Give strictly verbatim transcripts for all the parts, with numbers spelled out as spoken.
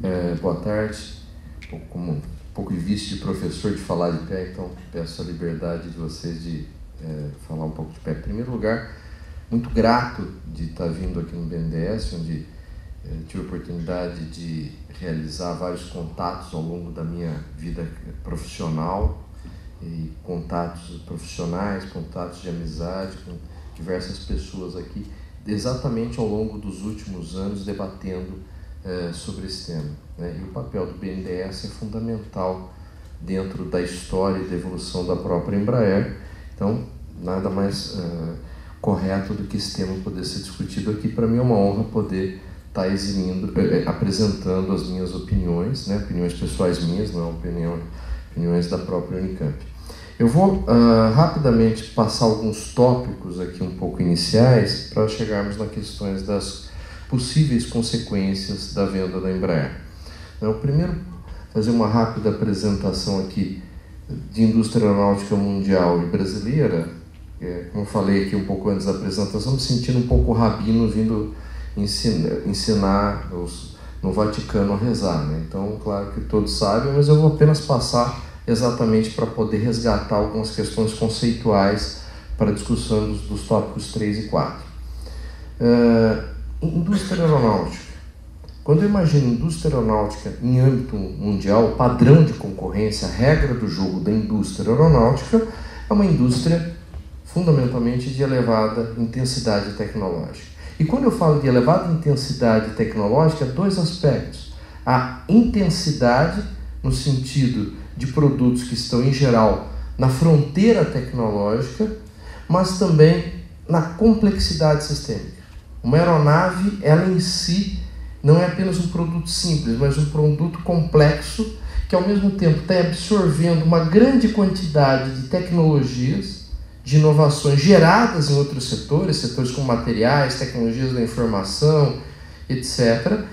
É, boa tarde. Bom, como um pouco de vício de professor de falar de pé, então peço a liberdade de vocês de é, falar um pouco de pé. Em primeiro lugar, muito grato de estar vindo aqui no B N D E S, onde é, tive a oportunidade de realizar vários contatos ao longo da minha vida profissional, e contatos profissionais, contatos de amizade com diversas pessoas aqui, exatamente ao longo dos últimos anos, debatendo é, sobre esse tema, né? E o papel do B N D E S é fundamental dentro da história e da evolução da própria Embraer. Então, nada mais é, correto do que esse tema poder ser discutido aqui. Para mim é uma honra poder estar tá eximindo, é, apresentando as minhas opiniões, né? Opiniões pessoais minhas, não é opinião... opiniões da própria Unicamp. Eu vou uh, rapidamente passar alguns tópicos aqui um pouco iniciais para chegarmos nas questões das possíveis consequências da venda da Embraer. Então, primeiro, fazer uma rápida apresentação aqui de indústria aeronáutica mundial e brasileira. É, como eu falei aqui um pouco antes da apresentação, me sentindo um pouco rabino vindo ensinar, ensinar os no Vaticano a rezar, né? Então, claro que todos sabem, mas eu vou apenas passar exatamente para poder resgatar algumas questões conceituais para discussão dos, dos tópicos três e quatro. Uh, indústria aeronáutica. Quando eu imagino indústria aeronáutica em âmbito mundial, o padrão de concorrência, a regra do jogo da indústria aeronáutica é uma indústria fundamentalmente de elevada intensidade tecnológica. E quando eu falo de elevada intensidade tecnológica, dois aspectos. A intensidade no sentido de produtos que estão, em geral, na fronteira tecnológica, mas também na complexidade sistêmica. Uma aeronave, ela em si, não é apenas um produto simples, mas um produto complexo que, ao mesmo tempo, está absorvendo uma grande quantidade de tecnologias, de inovações geradas em outros setores, setores como materiais, tecnologias da informação, etcétera,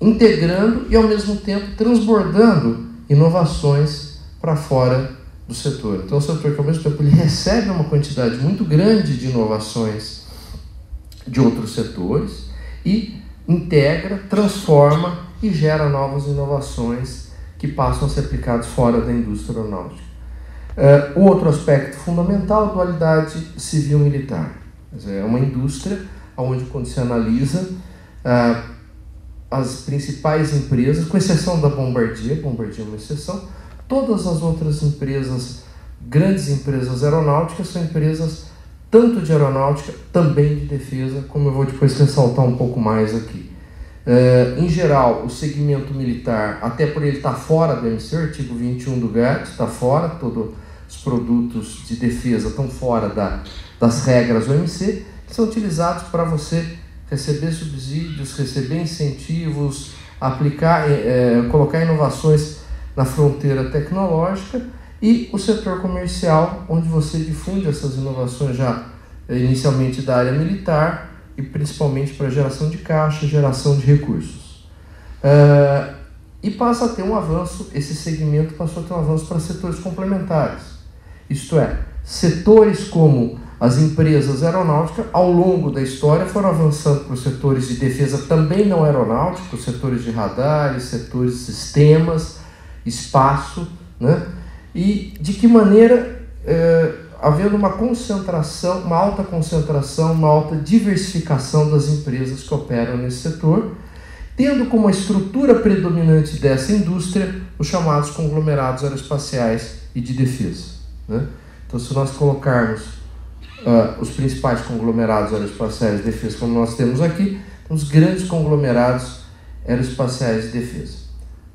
integrando e, ao mesmo tempo, transbordando inovações para fora do setor. Então, o setor que, ao mesmo tempo, ele recebe uma quantidade muito grande de inovações de outros setores e integra, transforma e gera novas inovações que passam a ser aplicadas fora da indústria aeronáutica. Uh, outro aspecto fundamental, dualidade civil-militar. É uma indústria onde quando se analisa uh, as principais empresas, com exceção da Bombardier, Bombardier é uma exceção, todas as outras empresas, grandes empresas aeronáuticas, são empresas tanto de aeronáutica, também de defesa, como eu vou depois ressaltar um pouco mais aqui. Uh, em geral, o segmento militar, até por ele estar fora do M C, o artigo vinte e um do GATT está fora, todos os produtos de defesa estão fora da, das regras do M C, que são utilizados para você receber subsídios, receber incentivos, aplicar, é, colocar inovações na fronteira tecnológica, e o setor comercial, onde você difunde essas inovações já inicialmente da área militar, e principalmente para geração de caixa, geração de recursos. Uh, e passa a ter um avanço, esse segmento passou a ter um avanço para setores complementares. Isto é, setores como as empresas aeronáuticas, ao longo da história, foram avançando para os setores de defesa também não aeronáuticos, setores de radares, setores de sistemas, espaço, né? E de que maneira... Uh, havendo uma concentração, uma alta concentração, uma alta diversificação das empresas que operam nesse setor, tendo como a estrutura predominante dessa indústria os chamados conglomerados aeroespaciais e de defesa, né? Então, se nós colocarmos uh, os principais conglomerados aeroespaciais e defesa, como nós temos aqui, os grandes conglomerados aeroespaciais e defesa.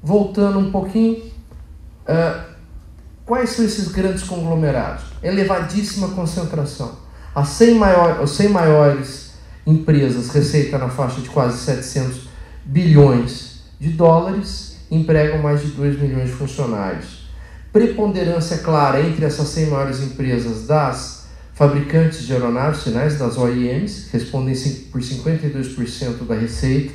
Voltando um pouquinho... Uh, Quais são esses grandes conglomerados? Elevadíssima concentração. As cem, maior, as cem maiores empresas, receita na faixa de quase setecentos bilhões de dólares, empregam mais de dois milhões de funcionários. Preponderância clara entre essas cem maiores empresas das fabricantes de aeronaves, sinais das O E Ms, respondem por cinquenta e dois por cento da receita.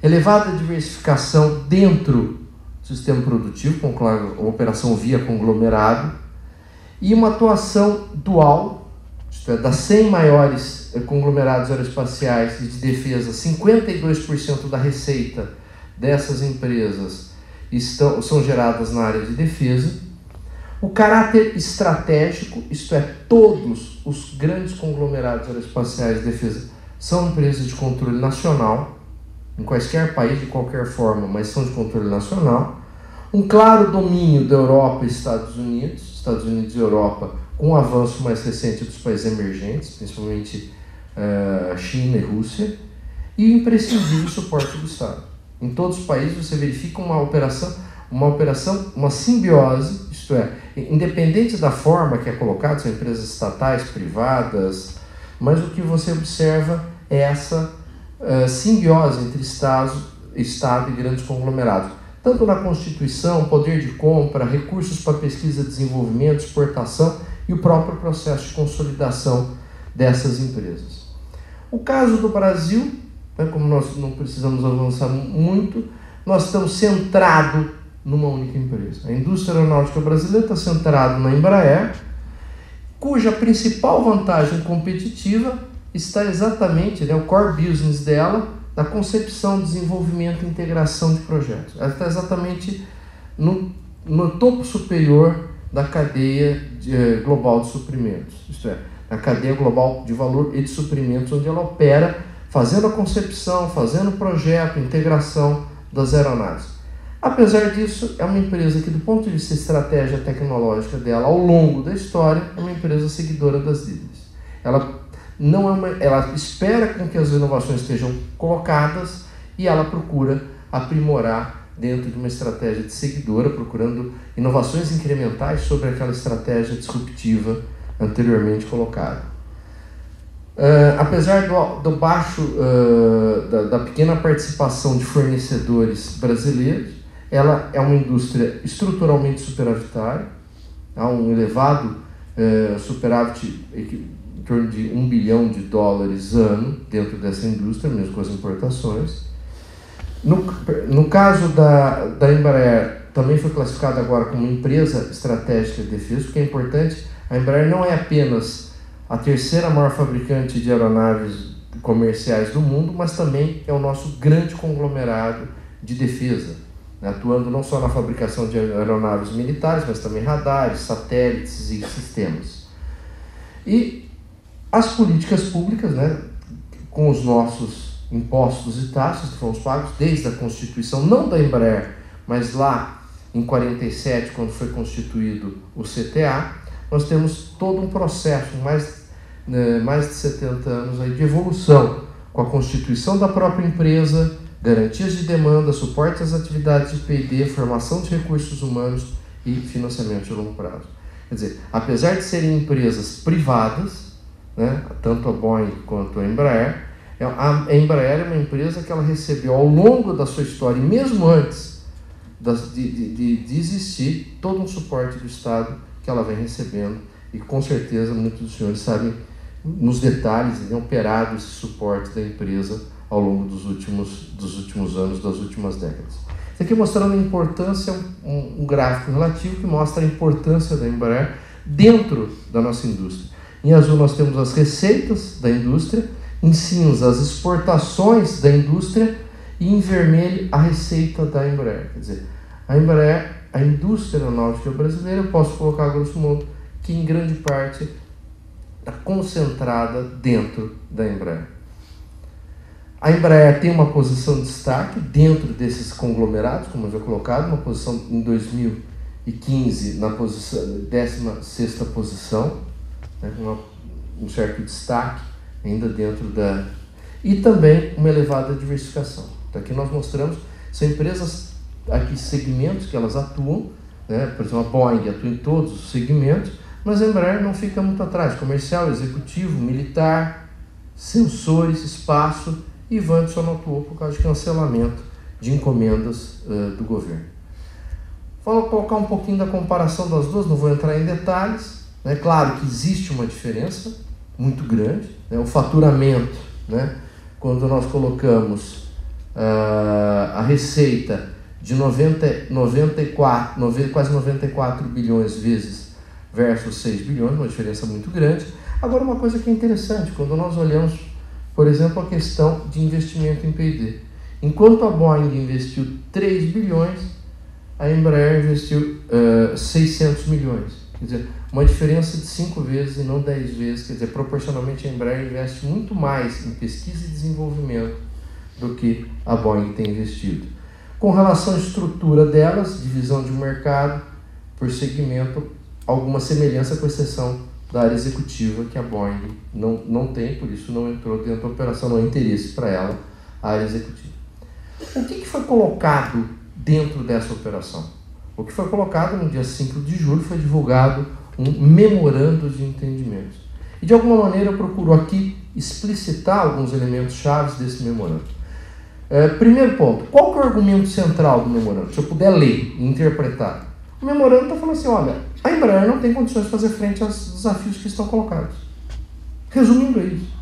Elevada diversificação dentro sistema produtivo, com claro, uma operação via conglomerado, e uma atuação dual, isto é, das cem maiores conglomerados aeroespaciais e de defesa, cinquenta e dois por cento da receita dessas empresas estão, são geradas na área de defesa. O caráter estratégico, isto é, todos os grandes conglomerados aeroespaciais de defesa são empresas de controle nacional, em quaisquer país, de qualquer forma, mas são de controle nacional. Um claro domínio da Europa e Estados Unidos, Estados Unidos e Europa, com o avanço mais recente dos países emergentes, principalmente uh, China e Rússia, e o imprescindível suporte do Estado. Em todos os países você verifica uma operação, uma operação, uma simbiose, isto é, independente da forma que é colocado, são empresas estatais, privadas, mas o que você observa é essa uh, simbiose entre Estado, Estado e grandes conglomerados, tanto na Constituição, poder de compra, recursos para pesquisa, desenvolvimento, exportação e o próprio processo de consolidação dessas empresas. O caso do Brasil, né, como nós não precisamos avançar muito, nós estamos centrados numa única empresa. A indústria aeronáutica brasileira está centrada na Embraer, cuja principal vantagem competitiva está exatamente, né, o core business dela, na concepção, desenvolvimento e integração de projetos. Ela está exatamente no, no topo superior da cadeia de, eh, global de suprimentos, isto é, na cadeia global de valor e de suprimentos, onde ela opera, fazendo a concepção, fazendo o projeto, integração das aeronaves. Apesar disso, é uma empresa que, do ponto de vista estratégia tecnológica dela, ao longo da história, é uma empresa seguidora das líderes. Ela não é uma, ela espera com que as inovações estejam colocadas e ela procura aprimorar dentro de uma estratégia de seguidora, procurando inovações incrementais sobre aquela estratégia disruptiva anteriormente colocada. Uh, apesar do, do baixo, uh, da, da pequena participação de fornecedores brasileiros, ela é uma indústria estruturalmente superavitária, há um elevado uh, superávit em torno de um bilhão de dólares ano dentro dessa indústria, mesmo com as importações. No, no caso da, da Embraer, também foi classificada agora como empresa estratégica de defesa, o que é importante. A Embraer não é apenas a terceira maior fabricante de aeronaves comerciais do mundo, mas também é o nosso grande conglomerado de defesa, né? Atuando não só na fabricação de aeronaves militares, mas também radares, satélites e sistemas. E as políticas públicas, né, com os nossos impostos e taxas que foram pagos desde a Constituição, não da Embraer, mas lá em quarenta e sete, quando foi constituído o C T A, nós temos todo um processo, mais, né, mais de setenta anos aí, de evolução, com a constituição da própria empresa, garantias de demanda, suporte às atividades de P e D, formação de recursos humanos e financiamento de longo prazo. Quer dizer, apesar de serem empresas privadas, né, tanto a Boeing quanto a Embraer, a Embraer é uma empresa que ela recebeu ao longo da sua história, e mesmo antes de, de, de existir, todo um suporte do Estado que ela vem recebendo, e com certeza muitos dos senhores sabem nos detalhes e operado esse suporte da empresa ao longo dos últimos, dos últimos anos, das últimas décadas. Isso aqui mostrando a importância, um, um gráfico relativo que mostra a importância da Embraer dentro da nossa indústria. Em azul nós temos as receitas da indústria, em cinza as exportações da indústria e em vermelho a receita da Embraer. Quer dizer, a Embraer, a indústria aeronáutica brasileira, eu posso colocar grosso modo que em grande parte está concentrada dentro da Embraer. A Embraer tem uma posição de destaque dentro desses conglomerados, como eu já colocado, uma posição em dois mil e quinze na posição, décima sexta posição, né, uma, um certo destaque ainda dentro da... E também uma elevada diversificação. Então, aqui nós mostramos, são empresas, aqui segmentos que elas atuam, né? Por exemplo, a Boeing atua em todos os segmentos, mas a Embraer não fica muito atrás, comercial, executivo, militar, sensores, espaço, e Vant só não atuou por causa de cancelamento de encomendas uh, do governo. Vou colocar um pouquinho da comparação das duas, não vou entrar em detalhes, né? Claro que existe uma diferença muito grande, né? O faturamento, né? Quando nós colocamos uh, a receita de noventa, noventa e quatro, noventa, quase noventa e quatro bilhões vezes versus seis bilhões, uma diferença muito grande. Agora, uma coisa que é interessante, quando nós olhamos, por exemplo, a questão de investimento em P e D. Enquanto a Boeing investiu três bilhões, a Embraer investiu uh, seiscentos milhões. Quer dizer, uma diferença de cinco vezes e não dez vezes. Quer dizer, proporcionalmente a Embraer investe muito mais em pesquisa e desenvolvimento do que a Boeing tem investido. Com relação à estrutura delas, divisão de mercado por segmento, alguma semelhança com exceção da área executiva, que a Boeing não, não tem, por isso não entrou dentro da operação, não é interesse para ela a área executiva. O que, que foi colocado dentro dessa operação? O que foi colocado no dia cinco de julho foi divulgado um memorando de entendimentos. E de alguma maneira eu procuro aqui explicitar alguns elementos chaves desse memorando. É, primeiro ponto, qual que é o argumento central do memorando? Se eu puder ler e interpretar. O memorando está falando assim, olha, a Embraer não tem condições de fazer frente aos desafios que estão colocados. Resumindo isso,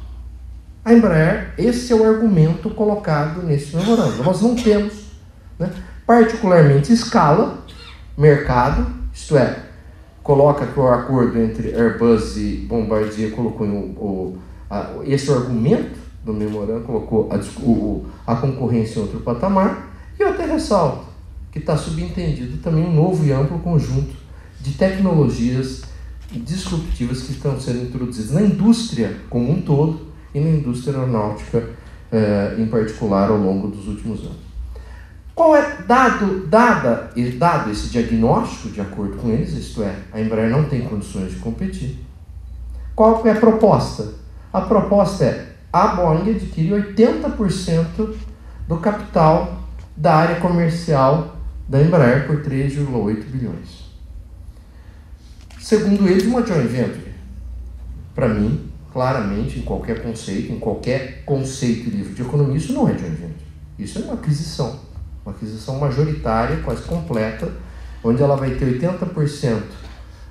a Embraer, esse é o argumento colocado nesse memorando. Nós não temos, né, particularmente escala, mercado, isto é, coloca que o acordo entre Airbus e Bombardier colocou o, o, a, esse argumento do memorando, colocou a, o, a concorrência em outro patamar, e eu até ressalto que está subentendido também um novo e amplo conjunto de tecnologias disruptivas que estão sendo introduzidas na indústria como um todo, e na indústria aeronáutica eh, em particular ao longo dos últimos anos. Qual é dado, dada, dado esse diagnóstico de acordo com eles, isto é, a Embraer não tem condições de competir, qual é a proposta? A proposta é, a Boeing adquire oitenta por cento do capital da área comercial da Embraer por três vírgula oito bilhões. Segundo eles, uma joint venture, para mim, claramente, em qualquer conceito, em qualquer conceito livre de economia, isso não é joint venture. Isso é uma aquisição, uma aquisição majoritária, quase completa, onde ela vai ter oitenta por cento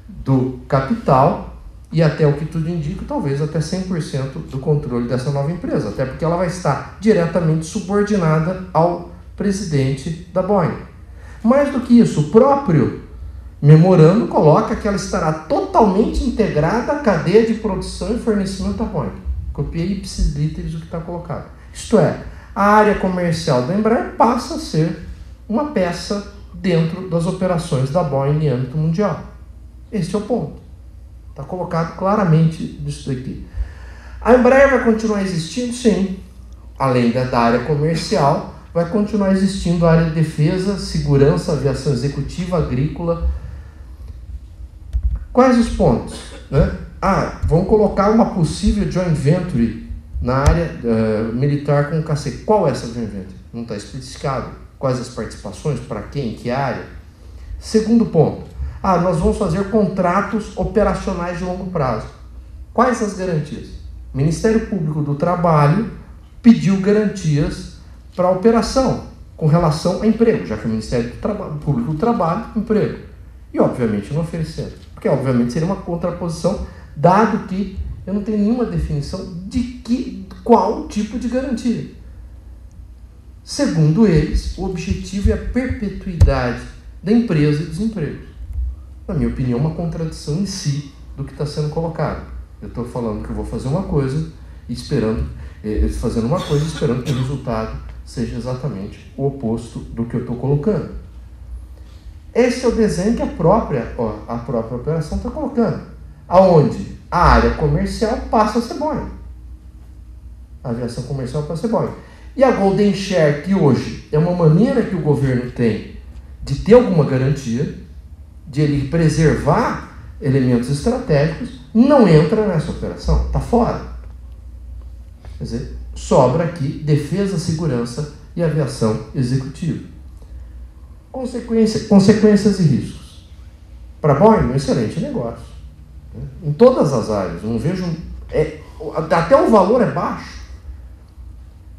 do capital e, até o que tudo indica, talvez até cem por cento do controle dessa nova empresa, até porque ela vai estar diretamente subordinada ao presidente da Boeing. Mais do que isso, o próprio memorando coloca que ela estará totalmente integrada à cadeia de produção e fornecimento da Boeing. Copiei ipsis literis o que está colocado. Isto é, a área comercial da Embraer passa a ser uma peça dentro das operações da Boeing em âmbito mundial. Este é o ponto. Está colocado claramente disso daqui. A Embraer vai continuar existindo? Sim. Além da área comercial, vai continuar existindo a área de defesa, segurança, aviação executiva, agrícola. Quais os pontos? Né? Ah, vão colocar uma possível joint venture na área uh, militar com o K C. Qual é essa joint venture? Não está especificado. Quais as participações? Para quem? Que área? Segundo ponto. Ah, nós vamos fazer contratos operacionais de longo prazo. Quais as garantias? O Ministério Público do Trabalho pediu garantias para a operação com relação a emprego, já que o Ministério do Trabalho, Público do Trabalho, emprego. E, obviamente, não oferecendo. Porque, obviamente, seria uma contraposição, dado que eu não tenho nenhuma definição de que, qual tipo de garantia. Segundo eles, o objetivo é a perpetuidade da empresa e dos empregos. Na minha opinião, uma contradição em si do que está sendo colocado. Eu estou falando que eu vou fazer uma coisa, esperando, eh, fazendo uma coisa, esperando que o resultado seja exatamente o oposto do que eu estou colocando. Esse é o desenho que a própria, ó, a própria operação está colocando. Aonde a área comercial passa a ser Boeing. A aviação comercial passa a ser Boeing. E a Golden Share, que hoje é uma maneira que o governo tem de ter alguma garantia, de ele preservar elementos estratégicos, não entra nessa operação, está fora. Quer dizer, sobra aqui defesa, segurança e aviação executiva. Consequência, consequências e riscos. Para a Boeing, um excelente negócio. Né? Em todas as áreas. Não vejo. É, até o valor é baixo.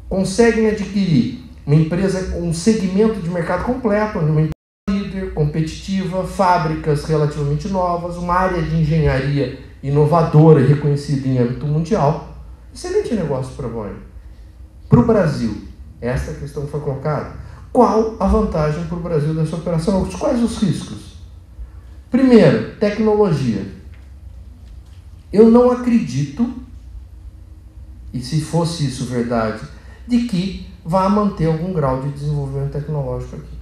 Conseguem adquirir uma empresa, um segmento de mercado completo, onde uma empresa líder, competitiva, fábricas relativamente novas, uma área de engenharia inovadora e reconhecida em âmbito mundial. Excelente negócio para a Boeing. Para o Brasil, essa questão foi colocada. Qual a vantagem para o Brasil dessa operação? Quais os riscos? Primeiro, tecnologia. Eu não acredito, e se fosse isso verdade, de que vá manter algum grau de desenvolvimento tecnológico aqui,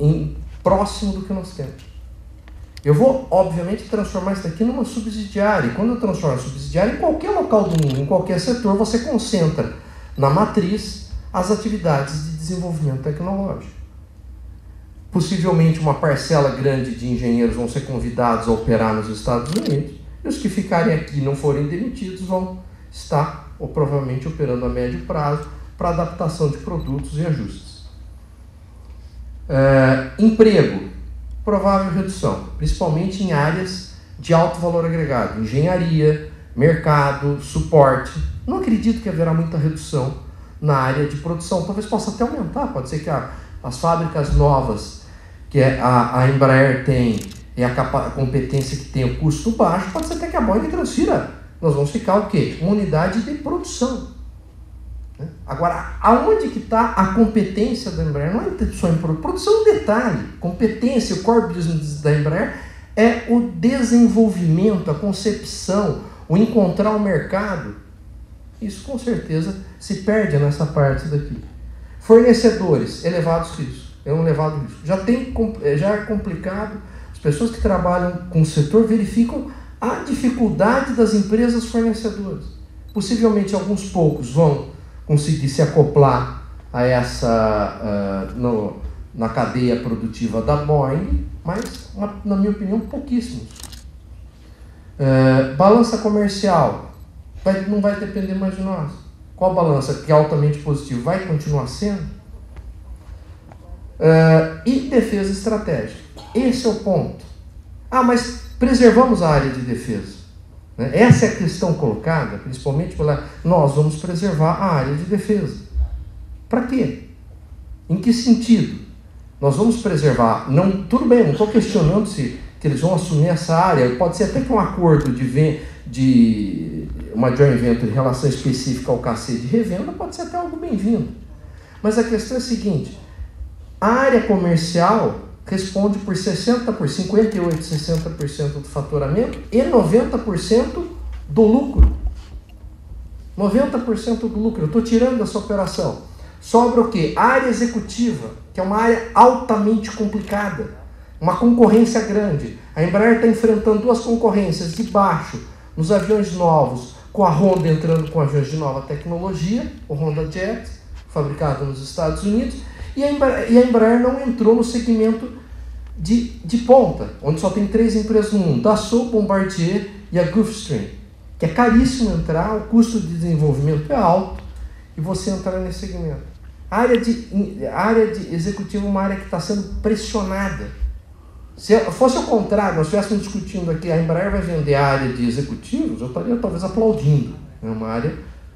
em, próximo do que nós temos. Eu vou, obviamente, transformar isso daqui numa subsidiária. E quando eu transformo a subsidiária, em qualquer local do mundo, em qualquer setor, você concentra na matriz as atividades de desenvolvimento tecnológico. Possivelmente uma parcela grande de engenheiros vão ser convidados a operar nos Estados Unidos, e os que ficarem aqui e não forem demitidos vão estar, ou provavelmente, operando a médio prazo para adaptação de produtos e ajustes. É, emprego, provável redução, principalmente em áreas de alto valor agregado, engenharia, mercado, suporte. Não acredito que haverá muita redução na área de produção, talvez possa até aumentar, pode ser que a, as fábricas novas que a, a Embraer tem e a, capa, a competência que tem o custo baixo, pode ser até que a Boeing transfira. Nós vamos ficar o quê? Uma unidade de produção. Agora, aonde que está a competência da Embraer? Não é só em produção, produção é um detalhe. Competência, o core business da Embraer é o desenvolvimento, a concepção, o encontrar o mercado. Isso com certeza se perde nessa parte daqui. Fornecedores, elevados riscos. É um elevado risco. Já, tem, já é complicado, as pessoas que trabalham com o setor verificam a dificuldade das empresas fornecedoras. Possivelmente alguns poucos vão conseguir se acoplar a essa uh, no, na cadeia produtiva da Boeing, mas, uma, na minha opinião, pouquíssimos. Uh, balança comercial, vai, não vai depender mais de nós. Qual balança que é altamente positiva vai continuar sendo? Uh, e defesa estratégica, esse é o ponto. Ah, mas preservamos a área de defesa. Essa é a questão colocada, principalmente pela... Nós vamos preservar a área de defesa. Para quê? Em que sentido? Nós vamos preservar... Não, tudo bem, não estou questionando se que eles vão assumir essa área. Pode ser até que um acordo de, de uma joint venture em relação específica ao K C de revenda pode ser até algo bem-vindo. Mas a questão é a seguinte. A área comercial... responde por sessenta por cinquenta e oito, sessenta por cento do faturamento e noventa por cento do lucro. noventa por cento do lucro. Eu estou tirando dessa operação. Sobra o quê? Área executiva, que é uma área altamente complicada. Uma concorrência grande. A Embraer está enfrentando duas concorrências de baixo, nos aviões novos, com a Honda entrando com aviões de nova tecnologia, o Honda Jet, fabricado nos Estados Unidos, e a Embraer, e a Embraer não entrou no segmento de, de ponta, onde só tem três empresas no mundo, Dassault, Bombardier e a Gulfstream, que é caríssimo entrar, o custo de desenvolvimento é alto, e você entrar nesse segmento. A área de, a área de executivo é uma área que está sendo pressionada. Se fosse ao contrário, nós estivéssemos discutindo aqui, a Embraer vai vender a área de executivos, eu estaria talvez aplaudindo, é uma área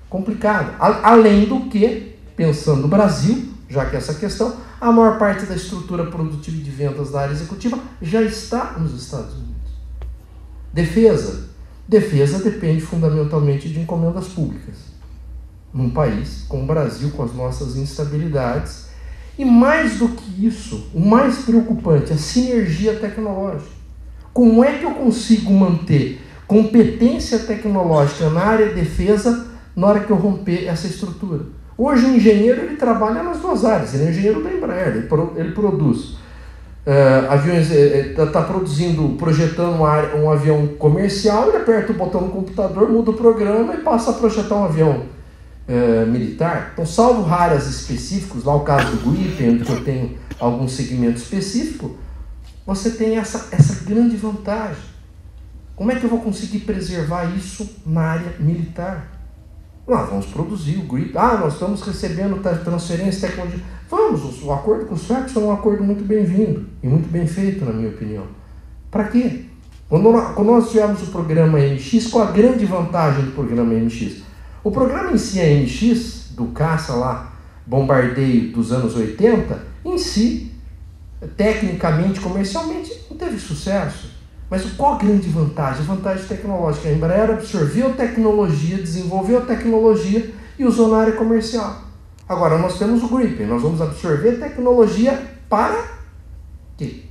complicada. A, além do que, pensando no Brasil, já que essa questão, a maior parte da estrutura produtiva e de vendas da área executiva já está nos Estados Unidos. Defesa. Defesa depende fundamentalmente de encomendas públicas. Num país como o Brasil, com as nossas instabilidades. E mais do que isso, o mais preocupante é a sinergia tecnológica. Como é que eu consigo manter competência tecnológica na área de defesa na hora que eu romper essa estrutura? Hoje o engenheiro ele trabalha nas duas áreas, ele é engenheiro da Embraer, ele, pro, ele produz uh, aviões, está tá produzindo, projetando uma área, um avião comercial, ele aperta o botão do computador, muda o programa e passa a projetar um avião uh, militar. Então, salvo raras específicos, lá o caso do Gripen, onde eu tenho algum segmento específico, você tem essa, essa grande vantagem. Como é que eu vou conseguir preservar isso na área militar? Nós vamos produzir o Gripen. Ah, nós estamos recebendo transferência de tecnologia. Vamos, o acordo com os suecos é um acordo muito bem-vindo e muito bem feito, na minha opinião. Para quê? Quando nós, quando nós tivemos o programa M X, qual a grande vantagem do programa M X? O programa em si, é M X, do caça lá, bombardeio dos anos oitenta, em si, tecnicamente, comercialmente, não teve sucesso. Mas qual a grande vantagem? A vantagem tecnológica. A Embraer absorveu tecnologia, desenvolveu tecnologia e usou na área comercial. Agora nós temos o Gripen. Nós vamos absorver tecnologia para quê?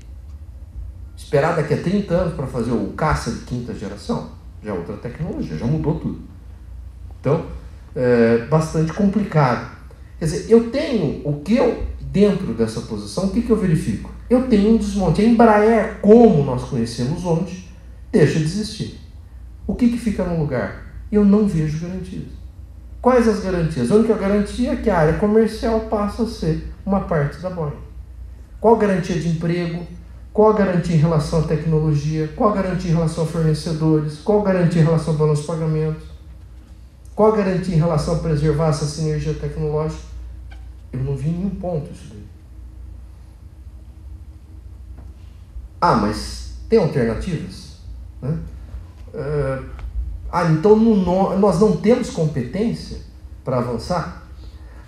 Esperar daqui a trinta anos para fazer o caça de quinta geração? Já é outra tecnologia, já mudou tudo. Então, é bastante complicado. Quer dizer, eu tenho o que eu, dentro dessa posição, o que, que eu verifico? Eu tenho um desmonte. A Embraer, como nós conhecemos hoje, deixa de existir. O que, que fica no lugar? Eu não vejo garantias. Quais as garantias? A única garantia é que a área comercial passa a ser uma parte da Boeing. Qual a garantia de emprego? Qual a garantia em relação à tecnologia? Qual a garantia em relação a fornecedores? Qual a garantia em relação a balanço de pagamentos? Qual a garantia em relação a preservar essa sinergia tecnológica? Eu não vi nenhum ponto isso daí. Ah, mas tem alternativas? Né? Uh, ah, então não, nós não temos competência para avançar?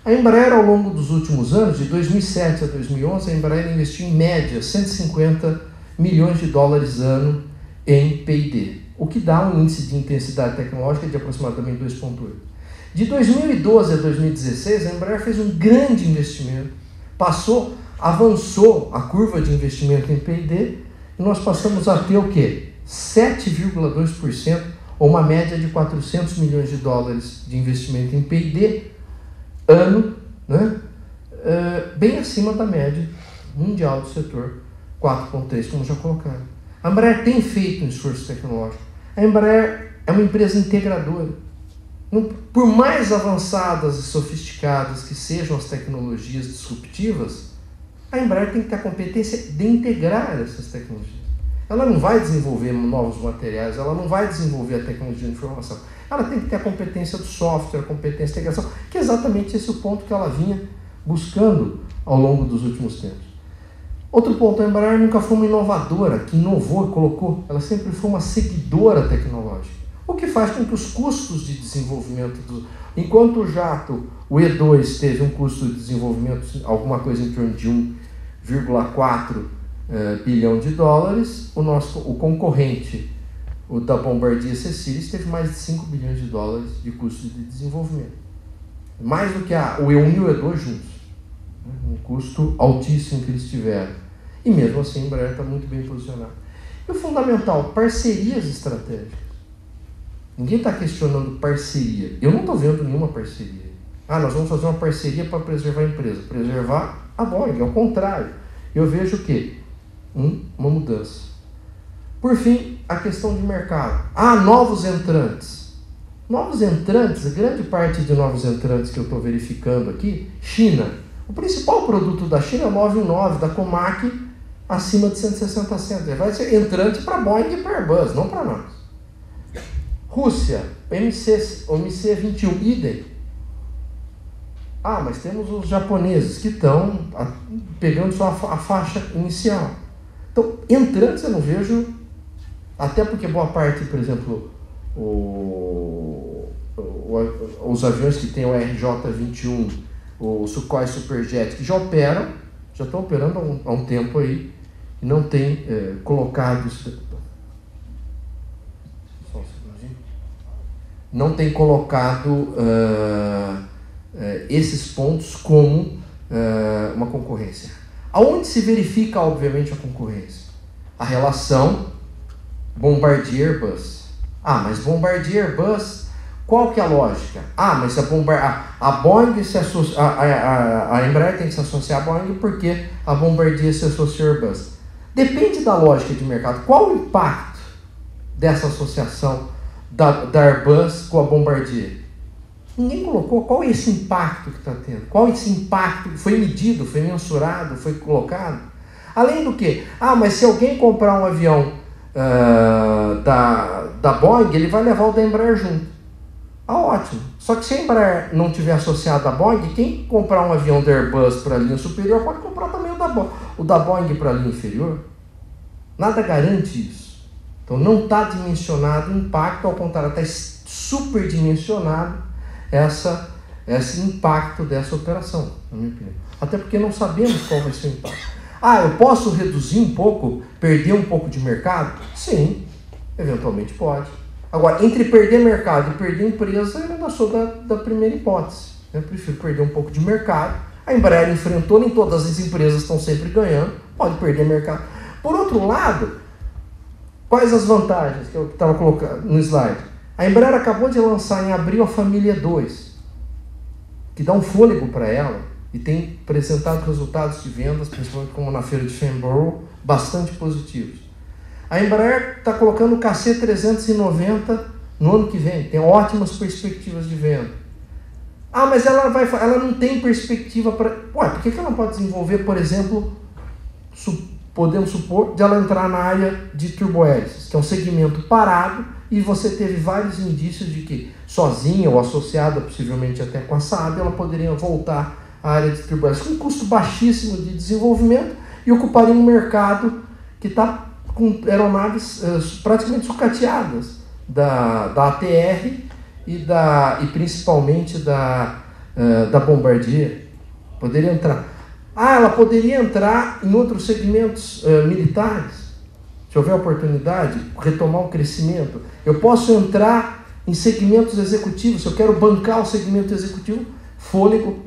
A Embraer, ao longo dos últimos anos, de dois mil e sete a dois mil e onze, a Embraer investiu em média cento e cinquenta milhões de dólares ano em P e D, o que dá um índice de intensidade tecnológica de aproximadamente dois vírgula oito. De dois mil e doze a dois mil e dezesseis, a Embraer fez um grande investimento, passou, avançou a curva de investimento em P e D e nós passamos a ter o quê? sete vírgula dois por cento, ou uma média de quatrocentos milhões de dólares de investimento em P e D ano, né? Uh, bem acima da média mundial do setor, quatro vírgula três, como já colocaram. A Embraer tem feito um esforço tecnológico. A Embraer é uma empresa integradora. Por mais avançadas e sofisticadas que sejam as tecnologias disruptivas, a Embraer tem que ter a competência de integrar essas tecnologias. Ela não vai desenvolver novos materiais, ela não vai desenvolver a tecnologia de informação. Ela tem que ter a competência do software, a competência da integração, que é exatamente esse o ponto que ela vinha buscando ao longo dos últimos tempos. Outro ponto, a Embraer nunca foi uma inovadora, que inovou e colocou. Ela sempre foi uma seguidora tecnológica. O que faz com que os custos de desenvolvimento... Do... Enquanto o jato, o E dois, teve um custo de desenvolvimento, alguma coisa em torno de um vírgula quatro bilhão de dólares, o nosso o concorrente, o da Bombardier CSeries, teve mais de cinco bilhões de dólares de custo de desenvolvimento. Mais do que a, o E um e o E dois juntos. Um custo altíssimo que eles tiveram. E mesmo assim, a Embraer está muito bem posicionada. E o fundamental, parcerias estratégicas. Ninguém está questionando parceria. Eu não estou vendo nenhuma parceria. Ah, nós vamos fazer uma parceria para preservar a empresa. Preservar a Boeing, ao contrário. Eu vejo o quê? Um, uma mudança. Por fim, a questão de mercado. Ah, novos entrantes. Novos entrantes, grande parte de novos entrantes que eu estou verificando aqui, China. O principal produto da China é o nove um nove, da Comac, acima de cento e sessenta centos. Ele vai ser entrante para Boeing e para Airbus, não para nós. Rússia, M C, M C vinte e um, idem. Ah, mas temos os japoneses que estão pegando só a faixa inicial. Então, entrantes eu não vejo, até porque boa parte, por exemplo, o, o, os aviões que tem o R J vinte e um, o Sukhoi Superjet, que já operam, já estão operando há um, há um tempo aí, e não tem é, colocado isso. não tem colocado uh, uh, esses pontos como uh, uma concorrência. Aonde se verifica, obviamente, a concorrência? A relação Bombardier-Airbus. Ah, mas Bombardier-Airbus, qual que é a lógica? Ah, mas a, Bombar a, a Boeing se associa... A, a, a Embraer tem que se associar à Boeing porque a Bombardier se associa à Airbus. Depende da lógica de mercado. Qual o impacto dessa associação Da, da Airbus com a Bombardier? Ninguém colocou qual é esse impacto que está tendo, qual é esse impacto que foi medido, foi mensurado, foi colocado. Além do que, ah, mas se alguém comprar um avião uh, da, da Boeing, ele vai levar o da Embraer junto. Ah, ótimo. Só que se a Embraer não tiver associado à Boeing, quem comprar um avião da Airbus para a linha superior pode comprar também o da, Bo o da Boeing para a linha inferior. Nada garante isso. Então, não está dimensionado o impacto, ao contrário, está superdimensionado essa, esse impacto dessa operação, na minha opinião. Até porque não sabemos qual vai ser o impacto. Ah, eu posso reduzir um pouco, perder um pouco de mercado? Sim, eventualmente pode. Agora, entre perder mercado e perder empresa, eu não sou da, da primeira hipótese. Eu prefiro perder um pouco de mercado. A Embraer enfrentou, nem todas as empresas estão sempre ganhando, pode perder mercado. Por outro lado, quais as vantagens que eu estava colocando no slide? A Embraer acabou de lançar em abril a família E dois. que dá um fôlego para ela e tem apresentado resultados de vendas, principalmente como na feira de Farnborough, bastante positivos. A Embraer está colocando o K C trezentos e noventa no ano que vem, tem ótimas perspectivas de venda. Ah, mas ela, vai, ela não tem perspectiva para... Ué, por que ela não pode desenvolver, por exemplo, su, podemos supor, de ela entrar na área de turbohélices, que é um segmento parado, e você teve vários indícios de que sozinha ou associada, possivelmente até com a Saab, ela poderia voltar à área de turbohélices, com um custo baixíssimo de desenvolvimento, e ocuparia um mercado que está com aeronaves eh, praticamente sucateadas da, da A T R, E, da, e principalmente da, uh, da Bombardier. Poderia entrar. Ah, ela poderia entrar em outros segmentos uh, militares, se houver oportunidade, retomar o crescimento. Eu posso entrar em segmentos executivos, se eu quero bancar o segmento executivo, fôlego.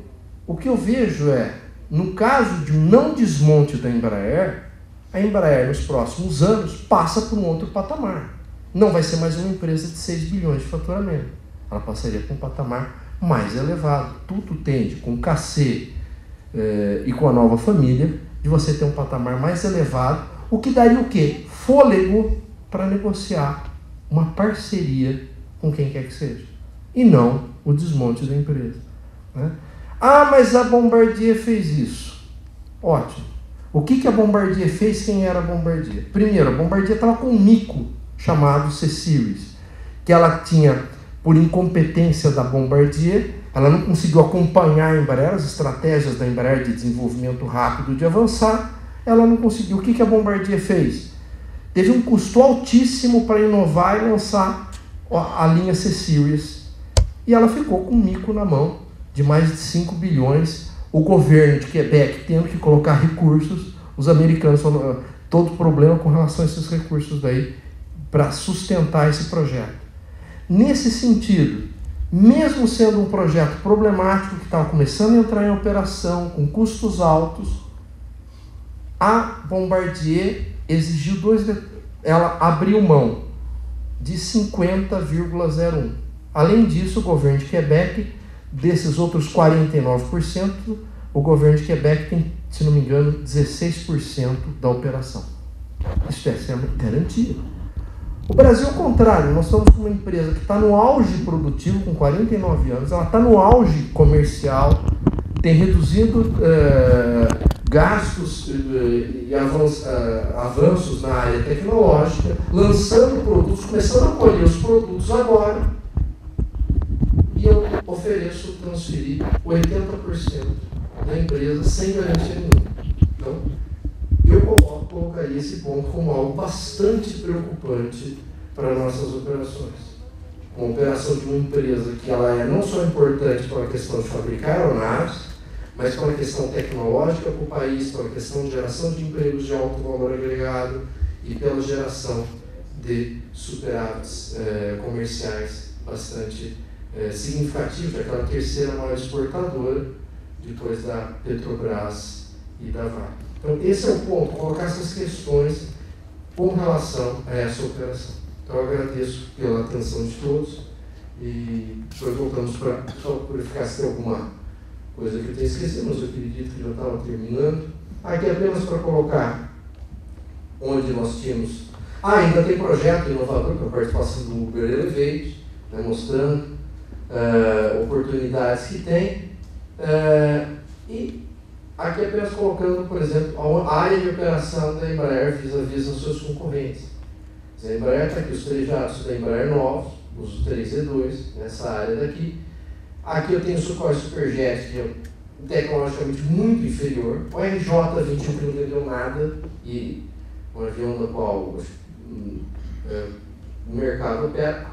O que eu vejo é, no caso de um não desmonte da Embraer, a Embraer nos próximos anos passa por um outro patamar. Não vai ser mais uma empresa de seis bilhões de faturamento. Ela passaria para um patamar mais elevado. Tudo tende, com o K C eh, e com a nova família, de você ter um patamar mais elevado, o que daria o quê? Fôlego para negociar uma parceria com quem quer que seja, e não o desmonte da empresa, né? Ah, mas a Bombardier fez isso. Ótimo. O que, que a Bombardier fez? Quem era a Bombardier? Primeiro, a Bombardier estava com um mico chamado CSeries, que ela tinha... Por incompetência da Bombardier, ela não conseguiu acompanhar a Embraer, as estratégias da Embraer de desenvolvimento rápido, de avançar, ela não conseguiu. O que a Bombardier fez? Teve um custo altíssimo para inovar e lançar a linha CSeries, e ela ficou com um mico na mão de mais de cinco bilhões, o governo de Quebec tendo que colocar recursos, os americanos falando todo problema com relação a esses recursos daí, para sustentar esse projeto. Nesse sentido, mesmo sendo um projeto problemático que estava começando a entrar em operação, com custos altos, a Bombardier exigiu dois... Ela abriu mão de cinquenta vírgula zero um. Além disso, o governo de Quebec, desses outros quarenta e nove por cento, o governo de Quebec tem, se não me engano, dezesseis por cento da operação. Isso é uma garantia. O Brasil, ao contrário, nós estamos com uma empresa que está no auge produtivo, com quarenta e nove anos, ela está no auge comercial, tem reduzido eh, gastos eh, e avanços, eh, avanços na área tecnológica, lançando produtos, começando a colher os produtos agora, e eu ofereço transferir oitenta por cento da empresa sem garantia nenhuma. Então, eu coloco, colocaria esse ponto como algo bastante preocupante para nossas operações. Uma operação de uma empresa que ela é não só importante para a questão de fabricar aeronaves, mas para a questão tecnológica para o país, para a questão de geração de empregos de alto valor agregado e pela geração de superávites eh, comerciais bastante eh, significativos, aquela terceira maior exportadora depois da Petrobras e da Vale. Então, esse é o ponto, colocar essas questões com relação a essa operação. Então, eu agradeço pela atenção de todos e depois voltamos para só purificar se tem alguma coisa que eu tenha esquecido, mas eu acredito que já estava terminando. Aqui apenas para colocar onde nós tínhamos... Ah, ainda tem projeto inovador, que é a participação do Uber Elevate, né, mostrando uh, oportunidades que tem. Uh, e... Aqui apenas colocando, por exemplo, a área de operação da Embraer vis-à-vis aos seus concorrentes. A Embraer está aqui, os três jatos da Embraer novos, os três E dois, nessa área daqui. Aqui eu tenho o Sukhoi Superjet, que é tecnologicamente muito inferior. O R J vinte e um que não entendeu nada, e um avião da qual é, o mercado opera.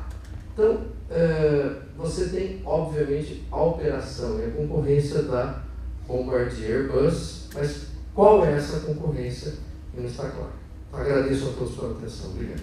Então, é, você tem, obviamente, a operação e a concorrência da Bombardier, Airbus, mas qual é essa concorrência? Não está claro. Agradeço a todos pela atenção. Obrigado.